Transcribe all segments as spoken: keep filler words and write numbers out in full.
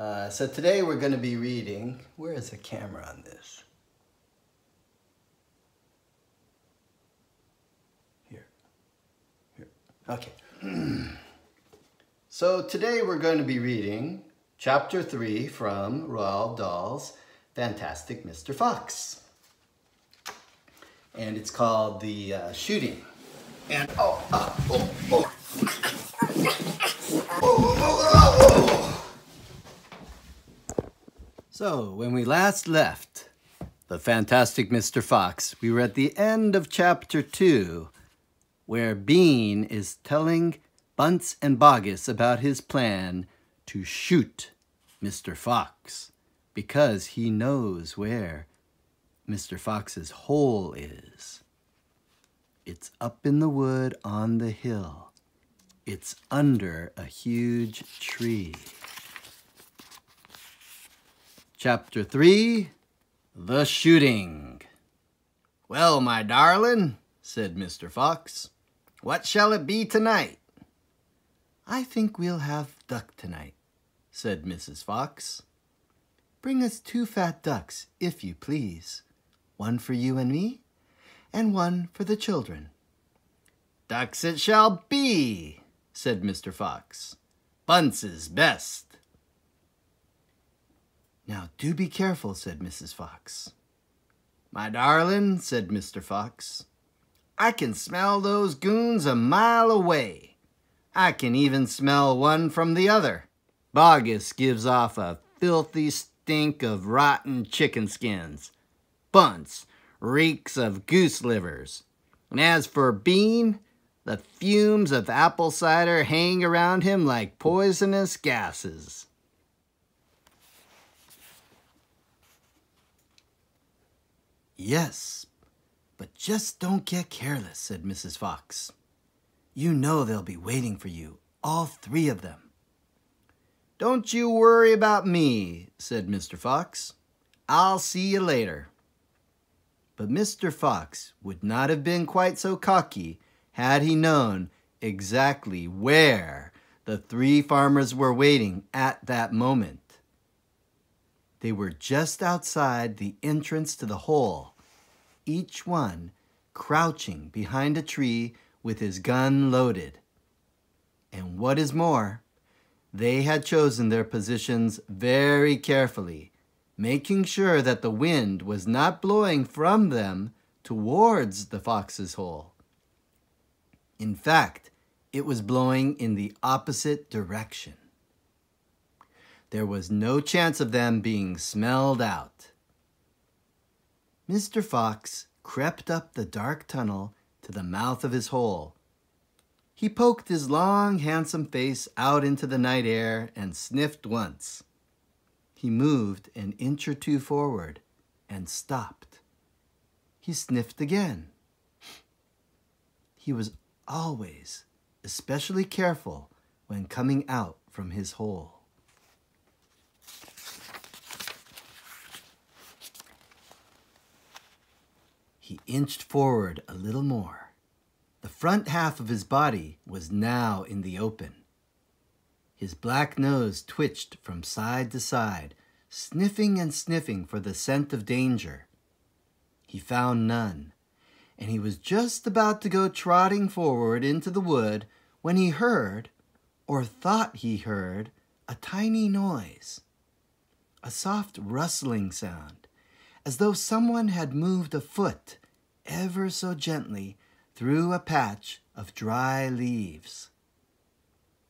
Uh, so today we're going to be reading, where is the camera on this? Here. Here. Okay. So today we're going to be reading Chapter three from Roald Dahl's Fantastic Mister Fox. And it's called The uh, Shooting. And oh, oh, oh, oh. Oh, oh, oh, oh. So when we last left the Fantastic Mister Fox, we were at the end of chapter two, where Bean is telling Bunce and Boggis about his plan to shoot Mister Fox because he knows where Mister Fox's hole is. It's up in the wood on the hill. It's under a huge tree. Chapter three, The Shooting. "Well, my darling," said Mister Fox, "what shall it be tonight?" "I think we'll have duck tonight," said Missus Fox. "Bring us two fat ducks, if you please. One for you and me, and one for the children." "Ducks it shall be," said Mister Fox. "Bunce is best." "Now do be careful," said Missus Fox. "My darling," said Mister Fox, "I can smell those goons a mile away. I can even smell one from the other. Boggis gives off a filthy stink of rotten chicken skins. Bunce reeks of goose livers. And as for Bean, the fumes of apple cider hang around him like poisonous gases." "Yes, but just don't get careless," said Missus Fox. "You know they'll be waiting for you, all three of them." "Don't you worry about me," said Mister Fox. "I'll see you later." But Mister Fox would not have been quite so cocky had he known exactly where the three farmers were waiting at that moment. They were just outside the entrance to the hole, each one crouching behind a tree with his gun loaded. And what is more, they had chosen their positions very carefully, making sure that the wind was not blowing from them towards the fox's hole. In fact, it was blowing in the opposite direction. There was no chance of them being smelled out. Mister Fox crept up the dark tunnel to the mouth of his hole. He poked his long, handsome face out into the night air and sniffed once. He moved an inch or two forward and stopped. He sniffed again. He was always especially careful when coming out from his hole. He inched forward a little more. The front half of his body was now in the open. His black nose twitched from side to side, sniffing and sniffing for the scent of danger. He found none, and he was just about to go trotting forward into the wood when he heard, or thought he heard, a tiny noise, a soft rustling sound, as though someone had moved a foot ever so gently through a patch of dry leaves.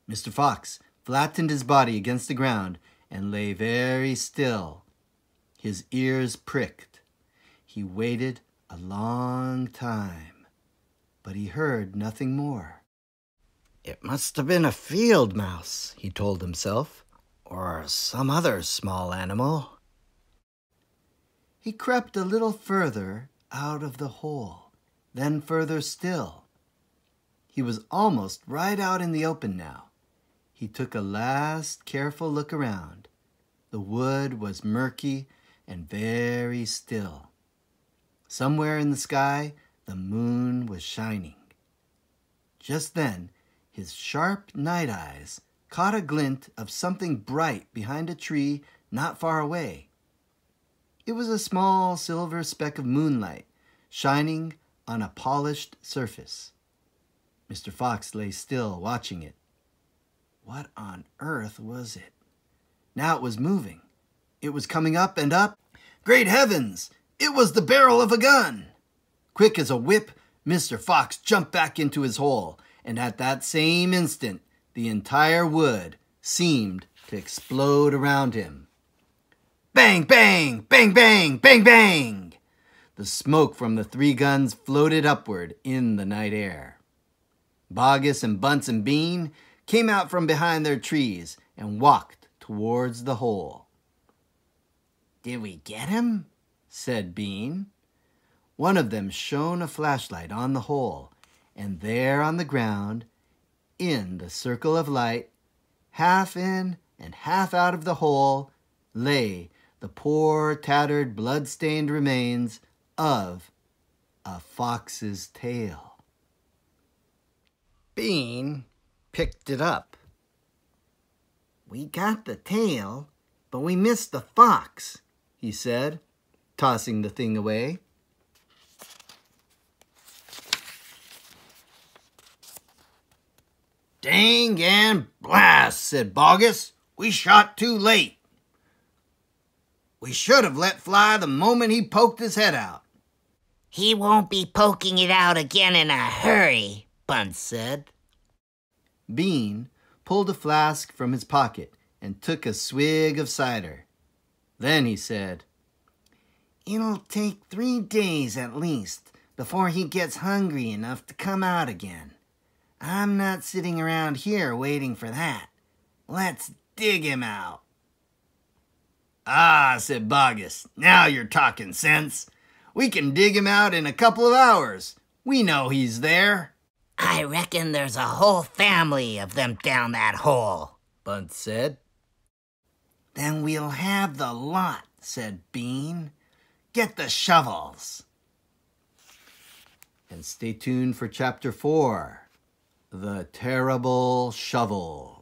Mister Fox flattened his body against the ground and lay very still. His ears pricked. He waited a long time, but he heard nothing more. "It must have been a field mouse," he told himself, "or some other small animal." He crept a little further out of the hole, then further still. He was almost right out in the open now. He took a last careful look around. The wood was murky and very still. Somewhere in the sky, the moon was shining. Just then, his sharp night eyes caught a glint of something bright behind a tree not far away. It was a small silver speck of moonlight shining on a polished surface. Mister Fox lay still, watching it. What on earth was it? Now it was moving. It was coming up and up. Great heavens! It was the barrel of a gun! Quick as a whip, Mister Fox jumped back into his hole, and at that same instant, the entire wood seemed to explode around him. Bang, bang, bang, bang, bang, bang! The smoke from the three guns floated upward in the night air. Boggis and Bunce and Bean came out from behind their trees and walked towards the hole. "Did we get him?" said Bean. One of them shone a flashlight on the hole, and there on the ground, in the circle of light, half in and half out of the hole, lay the poor, tattered, blood-stained remains of a fox's tail. Bean picked it up. "We got the tail, but we missed the fox," he said, tossing the thing away. "Dang and blast," said Boggis. "We shot too late. We should have let fly the moment he poked his head out." "He won't be poking it out again in a hurry," Bunce said. Bean pulled a flask from his pocket and took a swig of cider. Then he said, "It'll take three days at least before he gets hungry enough to come out again. I'm not sitting around here waiting for that. Let's dig him out." "Ah," said Boggis, "now you're talking sense. We can dig him out in a couple of hours. We know he's there." "I reckon there's a whole family of them down that hole," Bunce said. "Then we'll have the lot," said Bean. "Get the shovels." And stay tuned for Chapter four, The Terrible Shovel.